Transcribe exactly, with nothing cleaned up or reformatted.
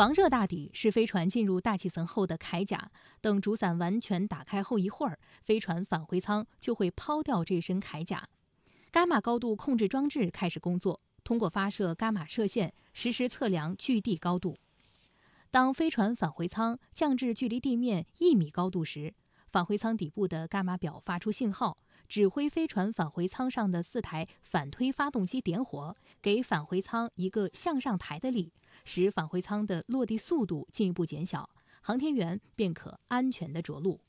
防热大底是飞船进入大气层后的铠甲，等主伞完全打开后一会儿，飞船返回舱就会抛掉这身铠甲。伽马高度控制装置开始工作，通过发射伽马射线实时测量距地高度。当飞船返回舱降至距离地面一米高度时，返回舱底部的伽马表发出信号，指挥飞船返回舱上的四台反推发动机点火，给返回舱一个向上抬的力，使返回舱的落地速度进一步减小，航天员便可安全地着陆。